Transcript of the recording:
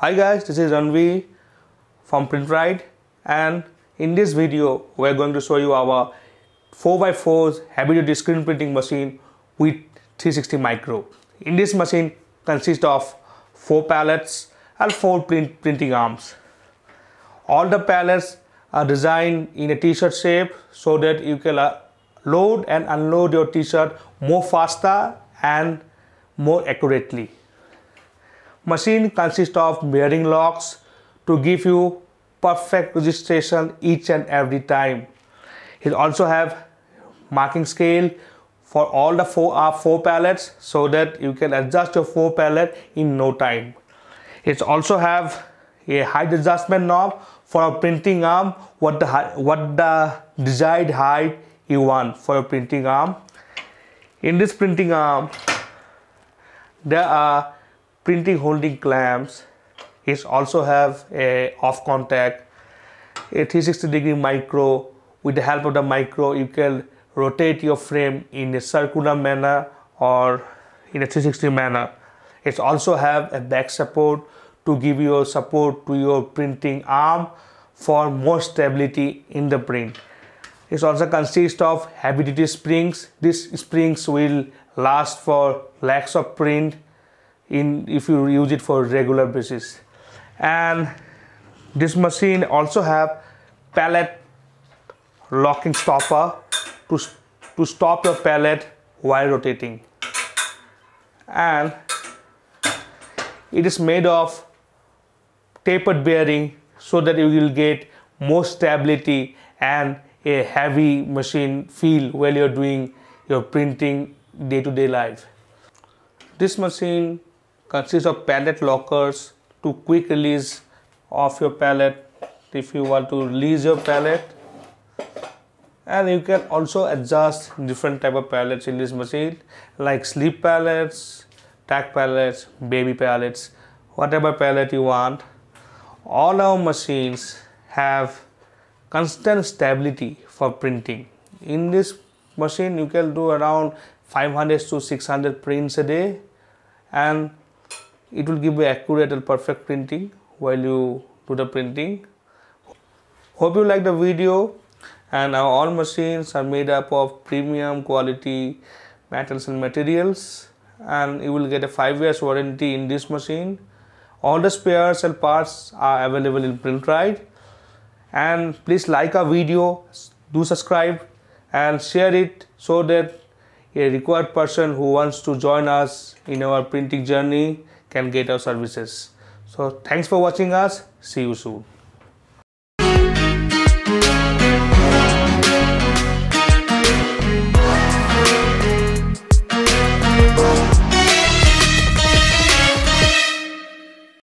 Hi guys, this is Ranvi from PrintRite, and in this video we are going to show you our 4x4's heavy-duty screen printing machine with 360 micro. In this machine consists of 4 pallets and 4 printing arms. All the pallets are designed in a t-shirt shape so that you can load and unload your t-shirt more faster and more accurately. Machine consists of bearing locks to give you perfect registration each and every time. It also have marking scale for all the four pallets so that you can adjust your 4 pallet in no time. It also have a height adjustment knob for a printing arm, what the desired height you want for a printing arm. In this printing arm, there are printing holding clamps. It also have a off contact, a 360-degree micro. With the help of the micro, you can rotate your frame in a circular manner or in a 360 manner. It also have a back support to give your support to your printing arm for more stability in the print. It also consists of heavy-duty springs. These springs will last for lakhs of print if you use it for regular basis. And this machine also have pallet locking stopper to stop your pallet while rotating, and it is made of tapered bearing so that you will get more stability and a heavy machine feel while you're doing your printing day-to-day life. This machine consists of pallet lockers to quick release of your pallet if you want to release your pallet, and you can also adjust different type of pallets in this machine like sleep pallets, tack pallets, baby pallets, whatever pallet you want. All our machines have constant stability for printing. In this machine you can do around 500 to 600 prints a day, and it will give you accurate and perfect printing while you do the printing. Hope you like the video, and our all machines are made up of premium quality metals and materials, and you will get a 5-year warranty in this machine. All the spares and parts are available in PrintRite, and please like our video, do subscribe and share it so that a required person who wants to join us in our printing journey can get our services. So thanks for watching us. See you soon.